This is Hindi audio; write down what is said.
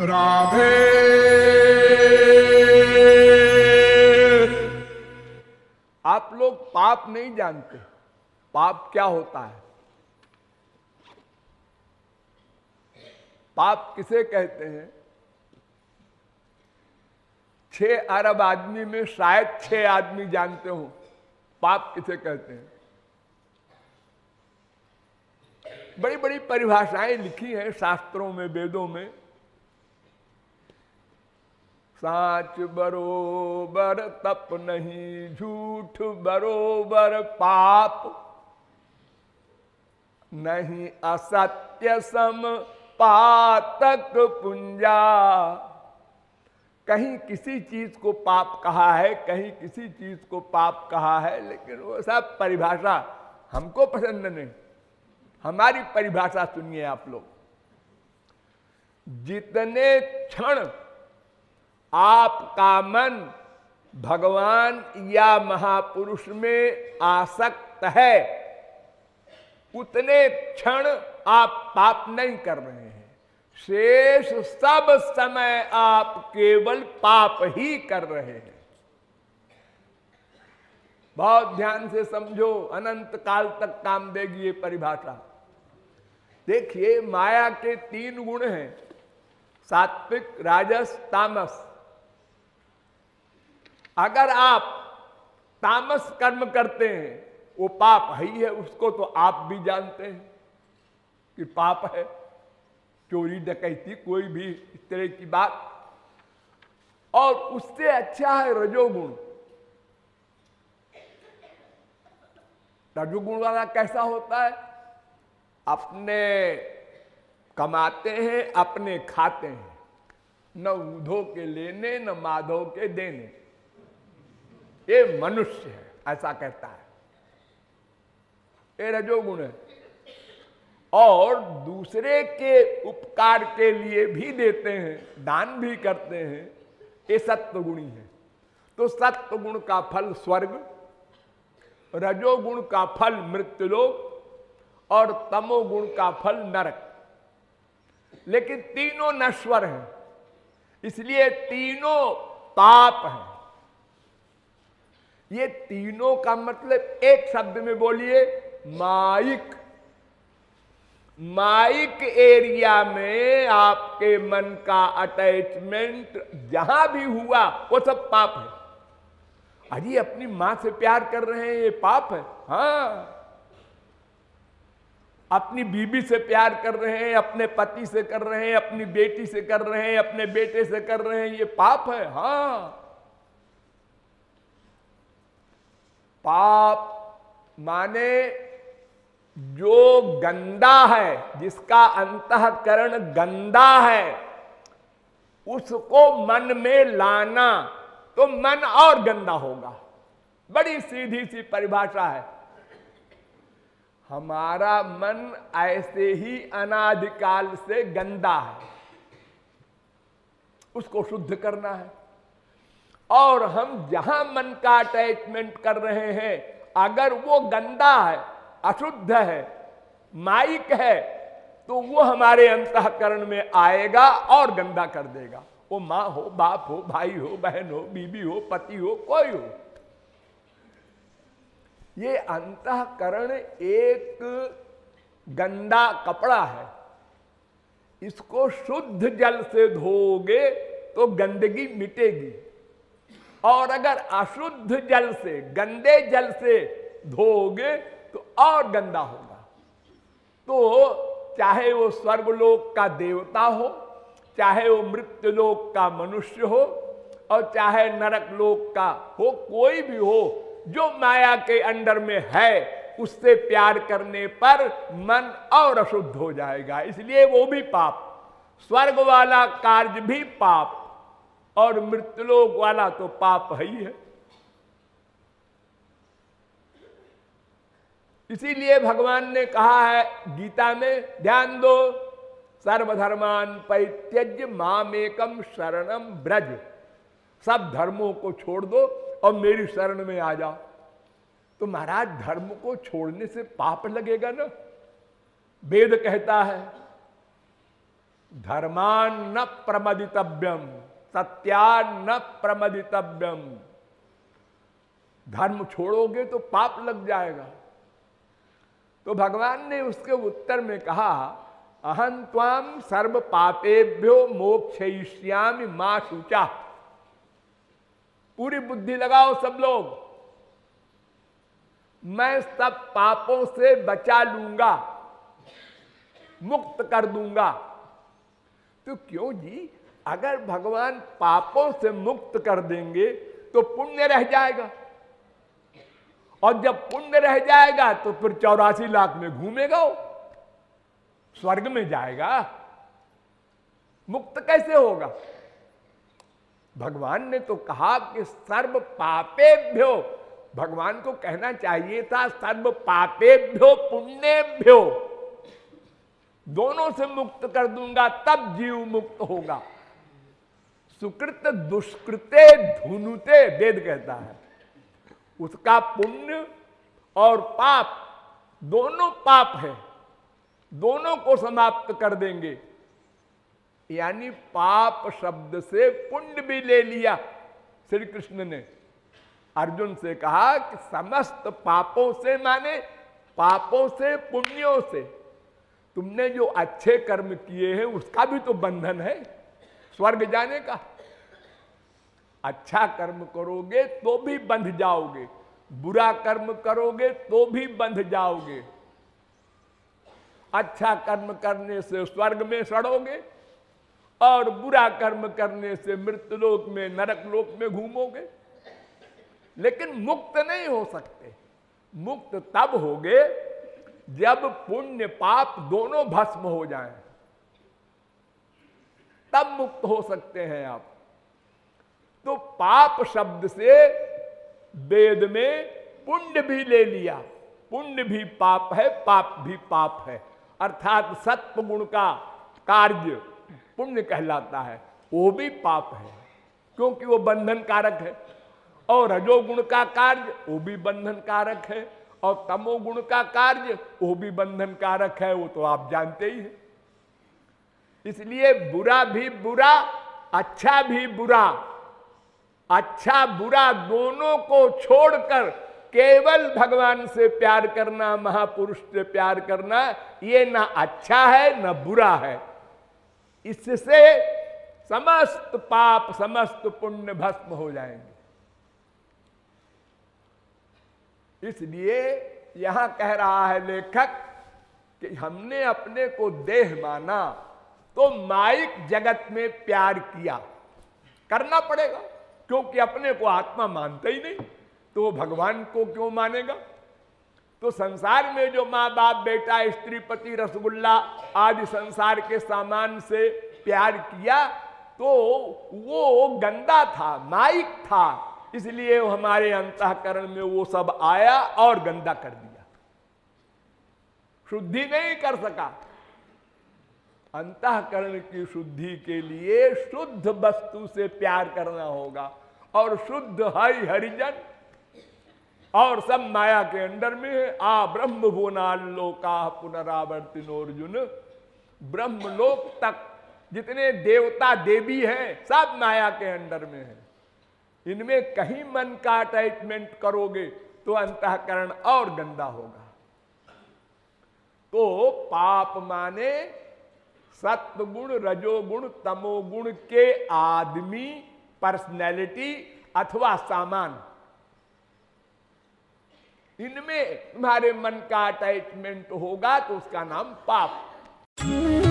राधे आप लोग पाप नहीं जानते। पाप क्या होता है, पाप किसे कहते हैं? 6 अरब आदमी में शायद 6 आदमी जानते हो पाप किसे कहते हैं। बड़ी बड़ी परिभाषाएं लिखी हैं शास्त्रों में, वेदों में। साच बरोबर तप नहीं, झूठ बरोबर पाप नहीं, असत्य सम पातक पुंजा। कहीं किसी चीज को पाप कहा है, कहीं किसी चीज को पाप कहा है, लेकिन वो सब परिभाषा हमको पसंद नहीं। हमारी परिभाषा सुनिए आप लोग। जितने क्षण आपका मन भगवान या महापुरुष में आसक्त है, उतने क्षण आप पाप नहीं कर रहे हैं। शेष सब समय आप केवल पाप ही कर रहे हैं। बहुत ध्यान से समझो, अनंत काल तक काम देगी ये परिभाषा। देखिए, माया के 3 गुण हैं, सात्विक, राजस, तामस। अगर आप तामस कर्म करते हैं वो पाप ही है, उसको तो आप भी जानते हैं कि पाप है। चोरी, डकैती, कोई भी इस तरह की बात। और उससे अच्छा है रजोगुण। रजोगुण वाला कैसा होता है? अपने कमाते हैं, अपने खाते हैं, न उधो के लेने न माधो के देने। ये मनुष्य है, ऐसा कहता है, ये रजोगुण है। और दूसरे के उपकार के लिए भी देते हैं, दान भी करते हैं, ये सत्वगुणी है। तो सत्वगुण का फल स्वर्ग, रजोगुण का फल मृत्युलोक और तमोगुण का फल नरक। लेकिन तीनों नश्वर हैं, इसलिए तीनों पाप हैं। ये तीनों का मतलब एक शब्द में बोलिए, माइक। माइक एरिया में आपके मन का अटैचमेंट जहां भी हुआ वो सब पाप है। अजी अपनी मां से प्यार कर रहे हैं, ये पाप है। हाँ, अपनी बीबी से प्यार कर रहे हैं, अपने पति से कर रहे हैं, अपनी बेटी से कर रहे हैं, अपने बेटे से कर रहे हैं, ये पाप है। हाँ, पाप माने जो गंदा है, जिसका अंतःकरण गंदा है, उसको मन में लाना, तो मन और गंदा होगा। बड़ी सीधी सी परिभाषा है। हमारा मन ऐसे ही अनादिकाल से गंदा है, उसको शुद्ध करना है। और हम जहां मन का अटैचमेंट कर रहे हैं, अगर वो गंदा है, अशुद्ध है, माइक है, तो वो हमारे अंतःकरण में आएगा और गंदा कर देगा। वो माँ हो, बाप हो, भाई हो, बहन हो, बीबी हो, पति हो, कोई हो। ये अंतःकरण एक गंदा कपड़ा है, इसको शुद्ध जल से धोगे तो गंदगी मिटेगी, और अगर अशुद्ध जल से, गंदे जल से धोगे तो और गंदा होगा। तो चाहे वो स्वर्गलोक का देवता हो, चाहे वो मृत्युलोक का मनुष्य हो, और चाहे नरकलोक का हो, कोई भी हो, जो माया के अंडर में है, उससे प्यार करने पर मन और अशुद्ध हो जाएगा, इसलिए वो भी पाप। स्वर्ग वाला कार्य भी पाप, और मृत्युलोक वाला तो पाप ही है। इसीलिए भगवान ने कहा है गीता में, ध्यान दो, सर्वधर्मान परित्यज्य मामेकम शरणम ब्रज। सब धर्मों को छोड़ दो और मेरी शरण में आ जाओ। तो महाराज, धर्म को छोड़ने से पाप लगेगा ना? वेद कहता है धर्मान न प्रमदितव्यम, सत्यान न प्रमदितव्यम। धर्म छोड़ोगे तो पाप लग जाएगा। तो भगवान ने उसके उत्तर में कहा, अहं त्वां सर्व पापेभ्यो मोक्षयिष्यामि मा शुचः। पूरी बुद्धि लगाओ सब लोग, मैं सब पापों से बचा लूंगा, मुक्त कर दूंगा। तो क्यों जी, अगर भगवान पापों से मुक्त कर देंगे तो पुण्य रह जाएगा, और जब पुण्य रह जाएगा तो फिर 84 लाख में घूमेगा, स्वर्ग में जाएगा, मुक्त कैसे होगा? भगवान ने तो कहा कि सर्व पापेभ्यो, भगवान को कहना चाहिए था सर्व पापेभ्यो पुण्येभ्यो, दोनों से मुक्त कर दूंगा, तब जीव मुक्त होगा। सुकृत दुष्कृते धुनुते वेद कहता है, उसका पुण्य और पाप दोनों पाप है, दोनों को समाप्त कर देंगे। यानी पाप शब्द से पुण्य भी ले लिया। श्री कृष्ण ने अर्जुन से कहा कि समस्त पापों से, माने पापों से पुण्यों से, तुमने जो अच्छे कर्म किए हैं उसका भी तो बंधन है स्वर्ग जाने का। अच्छा कर्म करोगे तो भी बंध जाओगे, बुरा कर्म करोगे तो भी बंध जाओगे। अच्छा कर्म करने से स्वर्ग में सड़ोगे और बुरा कर्म करने से मृत्युलोक में, नरक लोक में घूमोगे, लेकिन मुक्त नहीं हो सकते। मुक्त तब होगे जब पुण्य पाप दोनों भस्म हो जाएं, तब मुक्त हो सकते हैं आप। तो पाप शब्द से वेद में पुण्य भी ले लिया, पुण्य भी पाप है, पाप भी पाप है, अर्थात सत्वगुण का कार्य पुण्य कहलाता है, वो भी पाप है क्योंकि वो बंधन कारक है, और रजोगुण का कार्य वो भी बंधन कारक है, और तमोगुण का कार्य वो भी बंधन कारक है, वो तो आप जानते ही हैं। इसलिए बुरा भी बुरा, अच्छा भी बुरा, अच्छा बुरा दोनों को छोड़कर केवल भगवान से प्यार करना, महापुरुष से प्यार करना, ये ना अच्छा है ना बुरा है। इससे समस्त पाप समस्त पुण्य भस्म हो जाएंगे। इसलिए यहां कह रहा है लेखक कि हमने अपने को देह माना तो मायिक जगत में प्यार किया, करना पड़ेगा, क्योंकि अपने को आत्मा मानता ही नहीं तो भगवान को क्यों मानेगा। तो संसार में जो माँ बाप, बेटा, स्त्री, पति, रसगुल्ला आदि संसार के सामान से प्यार किया तो वो गंदा था, माइक था, इसलिए हमारे अंतःकरण में वो सब आया और गंदा कर दिया, शुद्धि नहीं कर सका। अंतःकरण की शुद्धि के लिए शुद्ध वस्तु से प्यार करना होगा, और शुद्ध हरि हरिजन और सब माया के अंदर में आ ब्रह्म भुवनालोका पुनरावर्तिनोर्जुन, ब्रह्मलोक तक जितने देवता देवी हैं सब माया के अंदर में हैं। इनमें कहीं मन का अटैचमेंट करोगे तो अंतःकरण और गंदा होगा। तो पाप माने सत्वगुण, रजोगुण, तमोगुण के आदमी, पर्सनैलिटी अथवा सामान, इनमें तुम्हारे मन का अटैचमेंट होगा तो उसका नाम पाप।